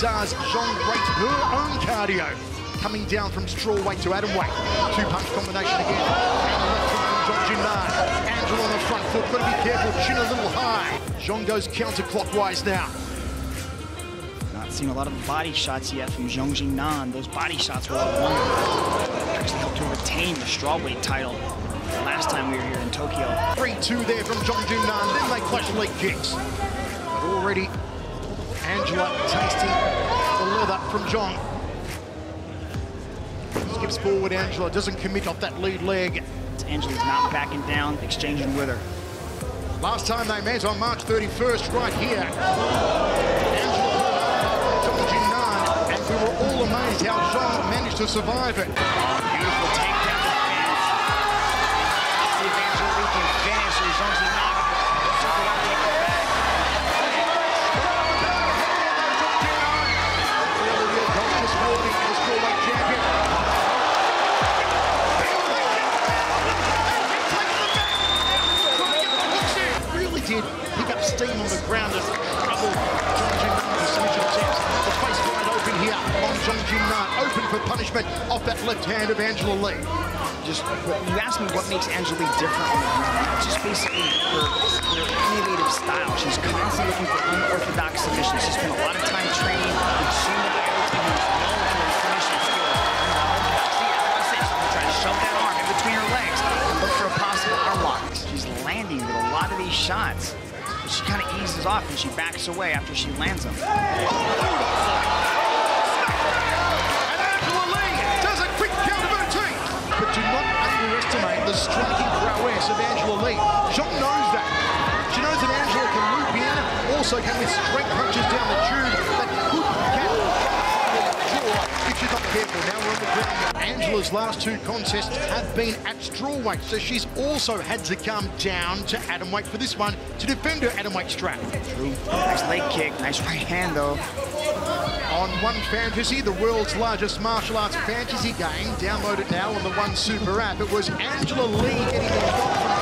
does. Zhong rates her own cardio. Coming down from straw weight to atom weight. Two-punch combination again. And left hook from Zhong Jing Nan. Angela on the front foot, got to be careful, chin a little high. Zhong goes counterclockwise now. Not seeing a lot of body shots yet from Xiong Jing Nan. Those body shots were all wonderful. Actually helped to retain the strawweight title last time we were here in Tokyo. 3-2 there from Zhong Jing Nan. Then they clash leg kicks. But already Angela tasting the leather from Zhong. Skips forward, Angela doesn't commit off that lead leg. Angela's not backing down, exchanging with her. Last time they met on March 31st, right here. Angela from Zhong Jing Nan, and we were all amazed how Zhong managed to survive it. Oh, beautiful takedown defense. That's the Angela Lee can finish with Zhong Jing Nan. Did pick up steam on the ground and trouble Zhong Jing Nan with some attempts. The face wide open here on Zhong Jing Nan, open for punishment off that left hand of Angela Lee. Just you asked me what makes Angela Lee different on the ground. It's just basically her innovative style. She's constantly looking for unorthodox submissions. She spent a lot of time training with Xiong Jing Nan, known for her finishing skills. She's trying to shove that arm in between her legs, look for a possible arm lock. She's landing with a lot of these shots. But she kind of eases off and she backs away after she lands them. And Angela Lee does a quick counter to her team. But do not underestimate the striking prowess of Angela Lee. Zhong knows that. She knows that Angela can loop in, also can with straight punches down the tube that could catch her jaw if she's not careful. Now we're on the ground. Angela's last two contests have been at strawweight, so she's also had to come down to atomweight for this one to defend her atomweight strap. True. Nice leg kick, nice right hand though. On One Fantasy, the world's largest martial arts fantasy game, download it now on the One Super app. It was Angela Lee getting the shot from